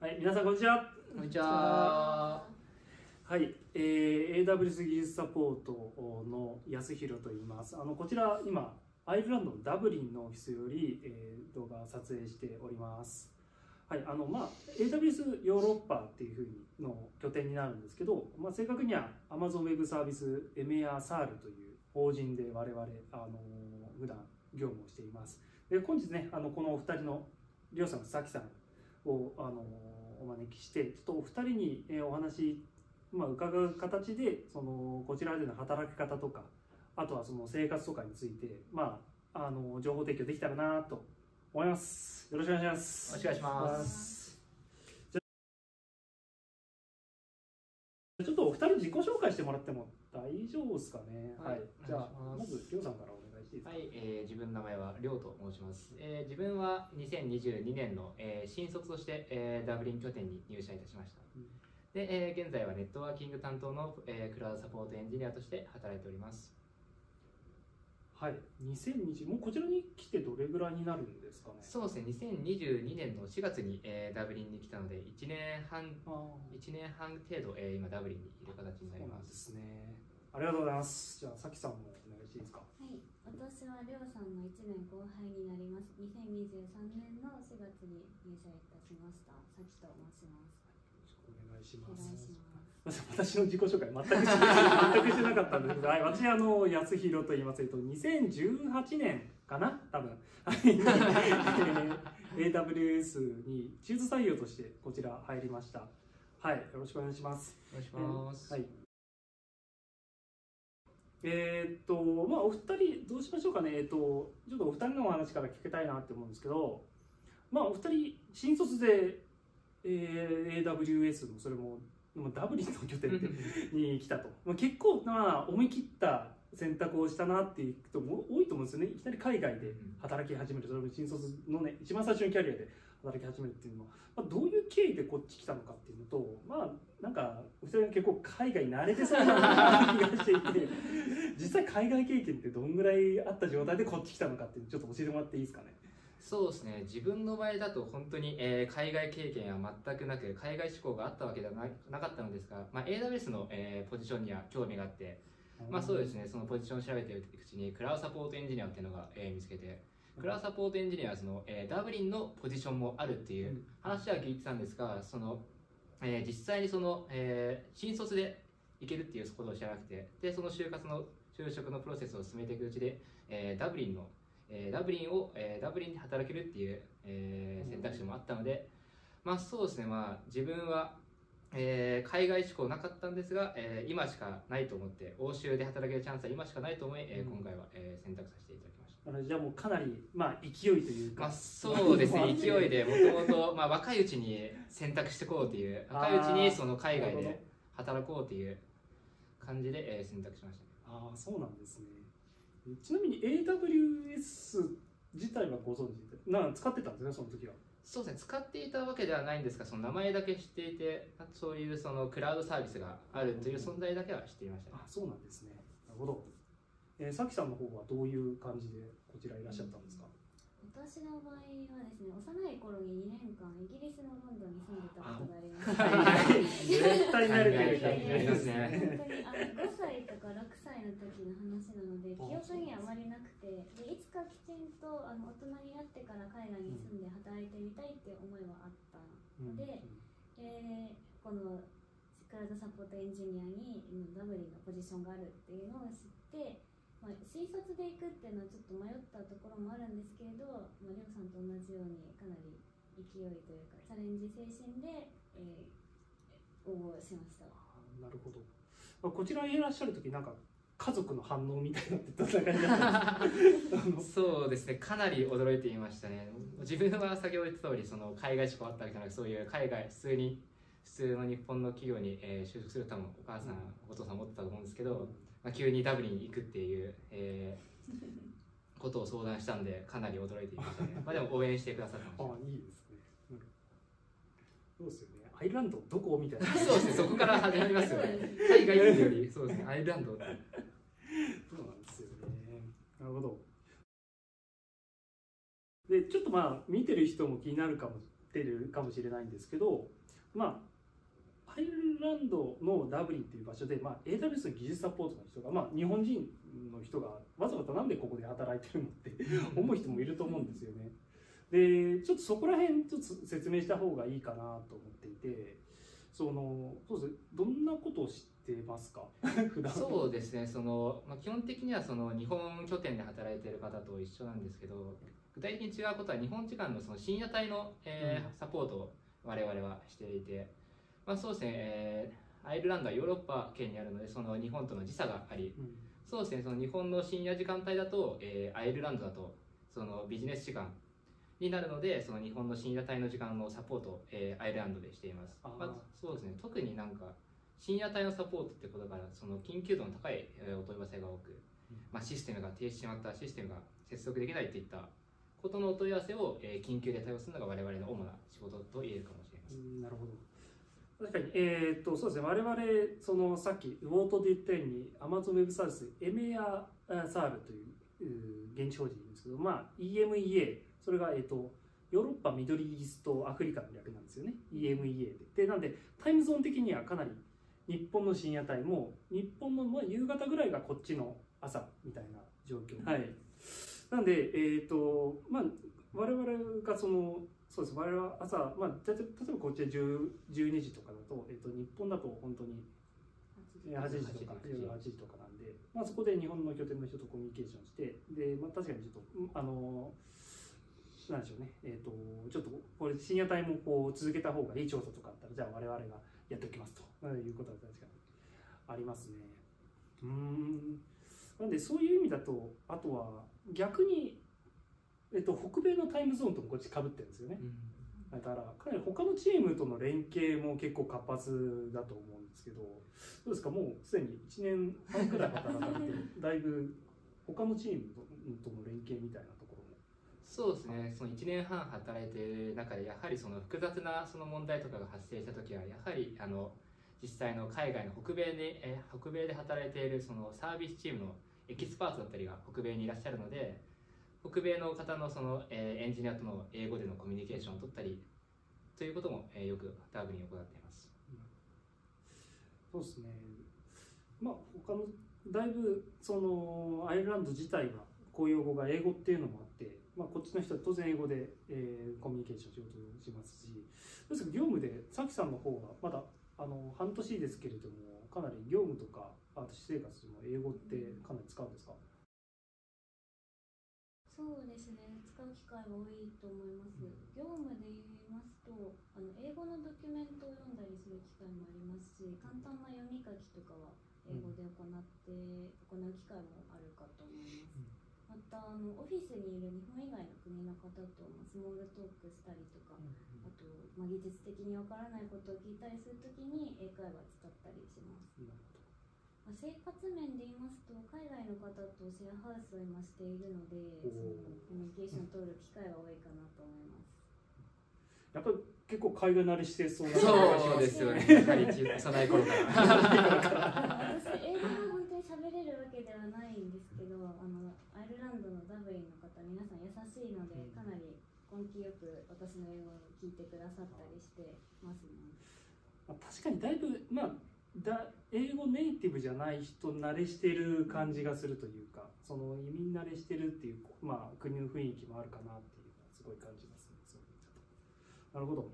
はい、皆さんこんにちは。こんにちは。はい、AWS 技術サポートの安弘と言います。こちら今アイルランドのダブリンのオフィスより、動画を撮影しております。はい、AWS ヨーロッパっていう風の拠点になるんですけど、正確には Amazon Web Service EMEA SAR という法人で我々普段業務をしています。で本日ねこのお二人のりょうさんとさきさんをお招きしてちょっとお二人にお話、伺う形でそのこちらでの働き方とかあとはその生活とかについて、情報提供できたらなと思います。よろしくお願いします。よろしくお願いします。じゃあちょっとお二人自己紹介してもらっても大丈夫ですかね。はい。じゃあまずりょうさんからお願いします。はい、自分の名前はりょうと申します。自分は2022年の、新卒として、ダブリン拠点に入社いたしました。で、現在はネットワーキング担当の、クラウドサポートエンジニアとして働いております。はい、2020もうこちらに来てどれぐらいになるんですかね。そうですね、2022年の4月に、ダブリンに来たので1年半程度、今ダブリンにいる形になります。そうなんですね。ありがとうございます。じゃあさきさんもお願いしていいですか。はい、私はりょうさんの1年後輩になります。2023年の4月に入社いたしました。さきと申します。よろしくお願いします。私の自己紹介全くしてなかったんですが、はい、私安弘と言います。2018年かな多分。AWS に中途採用としてこちら入りました。はい、よろしくお願いします。お願いします。はい。お二人どうしましょうかね、ちょっとお二人のお話から聞きたいなって思うんですけど、お二人新卒で、AWS もそれもダブリンの拠点に来たと結構思い切った選択をしたなっていう人も多いと思うんですよね。いきなり海外で働き始める、それも新卒のね一番最初のキャリアで働き始めるっていうのは、どういう経緯でこっち来たのかっていうのと、なんかお二人は結構海外慣れてそうな気がしていて実際海外経験ってどんぐらいあった状態でこっち来たのかっていうのちょっと教えてもらっていいですかね。そうですね、自分の場合だと本当に、海外経験は全くなく海外志向があったわけではなかったのですが、AWS の、ポジションには興味があって、そうですね、そのポジションを調べていくうちにクラウドサポートエンジニアっていうのが、見つけて。クラウドサポートエンジニアはその、ダブリンのポジションもあるっていう話は聞いてたんですが、その、実際にその、新卒で行けるっていうことを知らなくて、でその就職のプロセスを進めていくうちで、ダブリンで働けるっていう、選択肢もあったので、そうですね、自分は、海外志向なかったんですが、今しかないと思って欧州で働けるチャンスは今しかないと思い、今回は、選択させていただきました。じゃあもうかなり、勢いというか、そうですね勢いでもともと若いうちに選択していこうという、若いうちにその海外で働こうという感じで選択しました。ああ、そうなんですね。ちなみに AWS 自体はご存知で使ってたんですね、その時は。そうですね、使っていたわけではないんですが、その名前だけ知っていて、そういうそのクラウドサービスがあるという存在だけは知っていましたね。あ、そうなんですね。なるほど。さきさんの方はどういう感じでこちらいらっしゃったんですか。私の場合はですね、幼い頃に2年間イギリスのロンドンに住んでたことがあります。絶対慣れてる感じがありますね。本当に5歳とか6歳の時の話なので記憶にあまりなくて、でいつかきちんと大人になってから海外に住んで働いてみたいって思いはあったので、このクラウドサポートエンジニアにダブリンのポジションがあるっていうのを知って、新卒で行くっていうのはちょっと迷ったところもあるんですけれど、りょうさんと同じようにかなり勢いというかチャレンジ精神で、応募しました。なるほど。こちらにいらっしゃる時、なんか家族の反応みたいなってどんな感じだったんですか。そうですね、かなり驚いていましたね。自分は先ほど言った通り、その海外志向あったわけじゃなく、そういう海外普通の日本の企業に、就職するともお母さん、お父さん思ってたと思うんですけど、急にダブリンに行くっていう、ことを相談したんでかなり驚いていましたね。でも応援してくださったので。あ、いいですね。そうですよね、アイルランドどこみたいな。そうですね、そこから始まりますよね。海外行くより、そうですね、アイルランド。そうなんですよね。なるほど。でちょっと見てる人も気になるかもってるかもしれないんですけど、まあ、アイルランドのダブリンという場所で、まあ、AWS の技術サポートの人が、まあ、日本人の人がわざわざなんでここで働いてるのって思う人もいると思うんですよね。でちょっとそこら辺ちょっと説明した方がいいかなと思っていて、そうですね、どんなことを知ってますか普段。そうですね、まあ、基本的には日本拠点で働いている方と一緒なんですけど、具体的に違うことは日本時間の、深夜帯の、サポートを我々はしていて、まあ、そうですね、アイルランドはヨーロッパ圏にあるので日本との時差があり、うん、そうですね、日本の深夜時間帯だと、アイルランドだとビジネス時間になるので、日本の深夜帯の時間のサポートを、アイルランドでしています。まあ、そうですね、特になんか深夜帯のサポートってことから緊急度の高いお問い合わせが多く、まあ、システムが停止しまった、システムが接続できないといったことのお問い合わせを、緊急で対応するのが我々の主な仕事と言えるかもしれません。なるほど、確かに、そうですね、我々さっき冒頭で言ったように Amazon Web Services EMEA サールという現地法人ですけど、まあ、EMEA、それが、ヨーロッパ、ミドリーイースト、アフリカの略なんですよね、EMEA で。なんで、タイムゾーン的にはかなり日本の深夜帯も、日本の夕方ぐらいがこっちの朝みたいな状況、はい、なんで、まあ、我々がそうです、我々は朝、まあ、例えばこっちで12時とかだと、日本だと本当に8時とか夜8時とかなんで、まあ、そこで日本の拠点の人とコミュニケーションして、でまあ、確かにちょっと、なんでしょうね、ちょっとこれ深夜帯もこう続けた方がいい調査とかあったら、じゃあ我々がやっておきますということは確かにありますね。なんでそういう意味だと、あとは逆に、北米のタイムゾーンともこっちかぶってるんですよね。だからかなり他のチームとの連携も結構活発だと思うんですけど、どうですか、もうすでに1年半くらい働かれてだいぶ他のチームとの連携みたいなところも。そうですね、1年半働いている中で、やはり複雑な問題とかが発生した時は、やはり実際の海外の北米で働いているサービスチームのエキスパートだったりが北米にいらっしゃるので、北米の方のエンジニアとの英語でのコミュニケーションを取ったりということもよくダブリンに行っています。そうですね、まあ他のだいぶアイルランド自体は公用語が英語っていうのもあって、まあ、こっちの人は当然英語で、コミュニケーション仕事をしますし、ですから業務でさきさんの方がまだ半年ですけれども、かなり業務とか私生活でも英語ってかなり使うんですか。そうですね、使う機会多いと思います。業務で言いますと、英語のドキュメントを読んだりする機会もありますし、簡単な読み書きとかは英語で行う機会もあるかと思います。またオフィスにいる日本以外の国の方とスモールトークしたりとか、あと、まあ、技術的にわからないことを聞いたりするときに英会話使ったりします。まあ、生活面で言いますと、海外の方とシェアハウスを今しているので、コミュニケーションを取る機会は多いかなと思います。やっぱり結構海外慣れしてそうな感じですよね。幼い頃から。私英語は本当に喋れるわけではないんですけど、アイルランドのダブリンの方、皆さん優しいので、かなり根気よく私の英語を聞いてくださったりしてますね。確かにだいぶ、まあ、英語ネイティブじゃない人慣れしてる感じがするというか、移民慣れしてるっていう、まあ、国の雰囲気もあるかなっていうのはすごい感じますね。なるほど。ど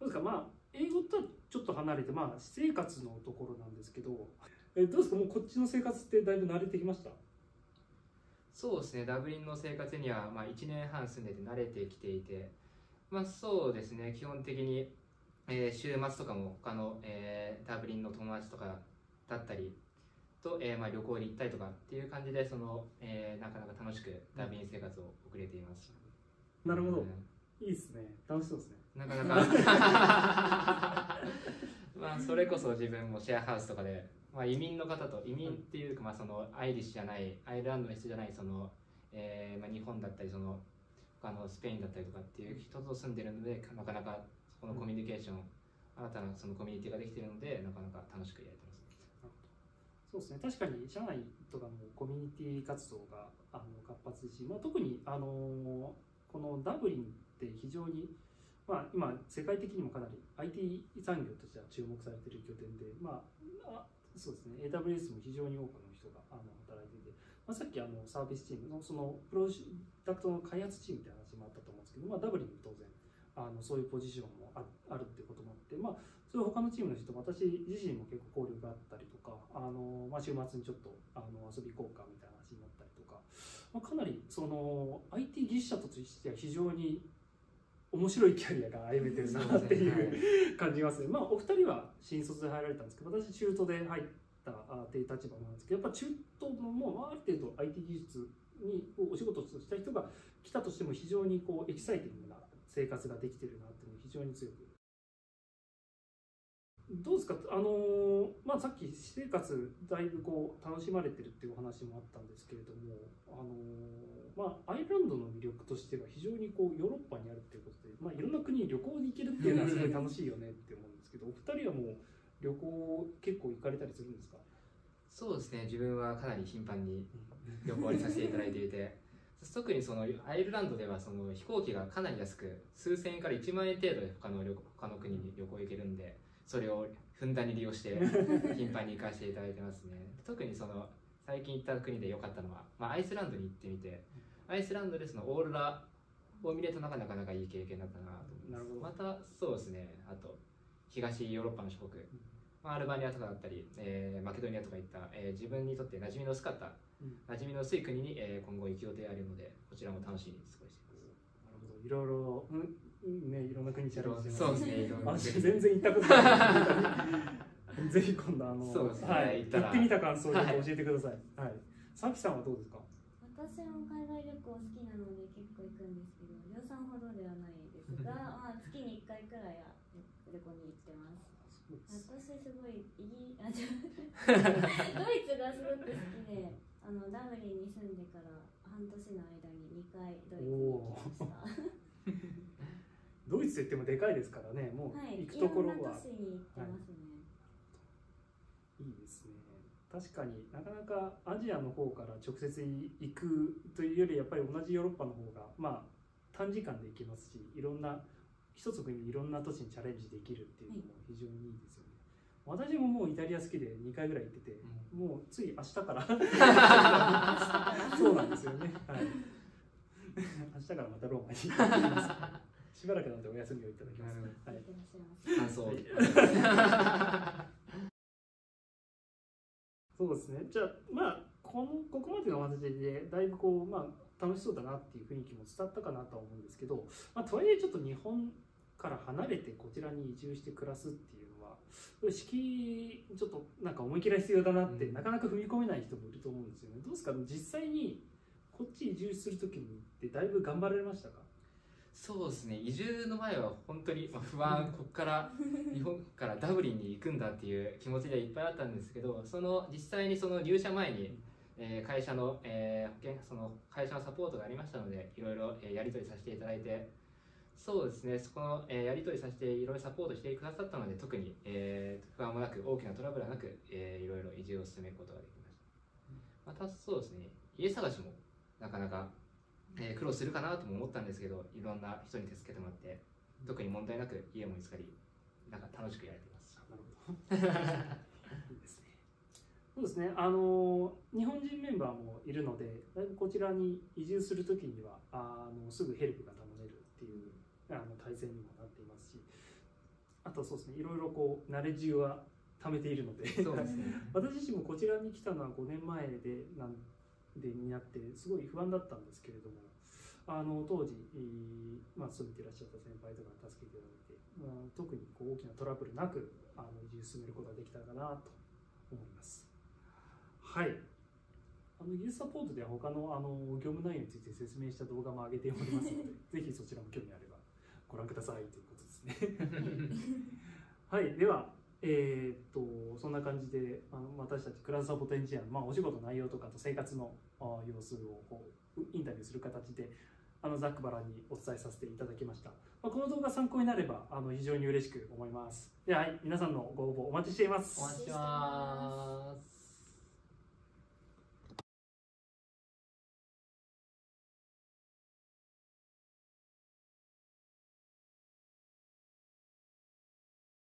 うですか、まあ、英語とはちょっと離れて、まあ、私生活のところなんですけど、どうですか、もうこっちの生活ってだいぶ慣れてきました。そうですね、ダブリンの生活には、まあ、1年半住んでて慣れてきていて、まあ、そうですね、基本的に、週末とかも他の、ダブリンの友達とかだったりと、まあ、旅行に行ったりとかっていう感じでなかなか楽しくダブリン生活を送れています。なるほど、いいですね、楽しそうですね、なかなかまあそれこそ自分もシェアハウスとかで、まあ、移民の方と、移民っていうか、まあ、アイリッシュじゃない、アイルランドの人じゃないまあ、日本だったり他のスペインだったりとかっていう人と住んでるので、なかなかこのコミュニケーション、新たなコミュニティができているので、なかなか楽しくやれてます。そうですね、確かに社内とかのコミュニティ活動が活発ですし、まあ、特にこのダブリンって非常に、まあ、今世界的にもかなり IT 産業としては注目されている拠点で、まあ、そうですね、AWS も非常に多くの人が働いていて、まあ、さっきサービスチームのそのプロダクトの開発チームって話もあったと思うんですけど、まあ、ダブリンも当然そういうポジションもあるってこともあって、まあ、それ他のチームの人、私自身も結構交流があったりとか、まあ、週末にちょっと遊び行こうかみたいな話になったりとか、まあ、かなりその IT 技術者としては非常に面白いキャリアが歩めてるなっていう感じがする。まあ、お二人は新卒で入られたんですけど、私中途で入ったっていう立場なんですけど、やっぱ中途のもうある程度 IT 技術にお仕事とした人が来たとしても非常にこうエキサイティングな生活ができてるなっていうのが非常に強く。どうですか、まあ、さっき私生活だいぶこう楽しまれてるっていうお話もあったんですけれども、まあ、アイルランドの魅力としては非常にこうヨーロッパにあるっていうことで、まあ、いろんな国に旅行に行けるっていうのはすごい楽しいよねって思うんですけど、お二人はもう旅行結構行かれたりするんですか？そうですね、自分はかなり頻繁に旅行にさせていただいていて特にそのアイルランドではその飛行機がかなり安く数千円から1万円程度で他の国に旅行行けるんで、それをふんだんに利用して頻繁に行かせていただいてますね特にその最近行った国で良かったのは、まあ、アイスランドに行ってみて、アイスランドでそのオーロラを見れたのがなかなかいい経験だったなと思います。またそうですね、あと東ヨーロッパの諸国、まあ、アルバニアとかだったり、マケドニアとかいった、自分にとって馴染みの薄かった馴染みの薄い国に、今後行く予定あるので、こちらも楽しみに過ごしています。なるほど、いろいろ、ね、いろんな国にチャレンジしてます。そうですね、私全然行ったことない。ぜひ今度そうですね、はい、行ってみた感想を教えてください。はい。さきさんはどうですか？私も海外旅行好きなので結構行くんですけど、量産ほどではないですが、まあ月に1回くらいは旅行に行ってます。私すごいドイツがすごく好きで、ダブリンに住んでから半年の間に2回ドイツに行きましたドイツといってもでかいですからね、もう行くところは、はい、いろんな都市に行ってますね、はい、いいですね。確かになかなかアジアの方から直接行くというより、やっぱり同じヨーロッパの方がまあ短時間で行けますし、いろんな一つ国にいろんな都市にチャレンジできるっていうのも非常にいいですよね。私ももうイタリア好きで2回ぐらい行ってて、うん、もうつい明日からそうなんですよね、はい、明日からまたローマに行きますしばらくなのでお休みをいただきます、はい、そうですね。じゃあまあここまでのお話でだいぶこう、まあ楽しそうだなっていう雰囲気も伝わったかなとは思うんですけど、まあ、とはいえちょっと日本から離れてこちらに移住して暮らすっていうのは敷居ちょっとなんか思い切り必要だなって、なかなか踏み込めない人もいると思うんですよね。どうですか、実際にこっち移住する時にってだいぶ頑張られましたか？そうですね、移住の前は本当に不安ここから日本からダブリンに行くんだっていう気持ちでいっぱいあったんですけど、実際にその入社前に、会社のサポートがありましたので、いろいろやり取りさせていただいて、そうですね、そこのやり取りさせていろいろサポートしてくださったので、特に不安もなく大きなトラブルはなく、いろいろ移住を進めることができました。またそうですね、家探しもなかなか苦労するかなとも思ったんですけど、いろんな人に助けてもらって特に問題なく家も見つかり、なんか楽しくやれています。なるほどいいですね。そうですね、日本人メンバーもいるので、だいぶこちらに移住するときにはすぐヘルプが頼めるっていう体制にもなっていますし、あとそうですね、いろいろこうナレッジは貯めているので、そうですね私自身もこちらに来たのは5年前になって、すごい不安だったんですけれども、当時、まあ、住んでいらっしゃった先輩とかに助けていただいて、特にこう大きなトラブルなく移住進めることができたかなと思います。はい、技術サポートでは他の業務内容について説明した動画も上げておりますのでぜひそちらも興味あればご覧くださいということですねはい、では、そんな感じで私たちクラウドサポートエンジニアの、まあ、お仕事の内容とかと生活の様子をインタビューする形でざっくばらんにお伝えさせていただきました。まあ、この動画参考になれば非常に嬉しく思います。では、はい、皆さんのご応募お待ちしています。お待ちしてます。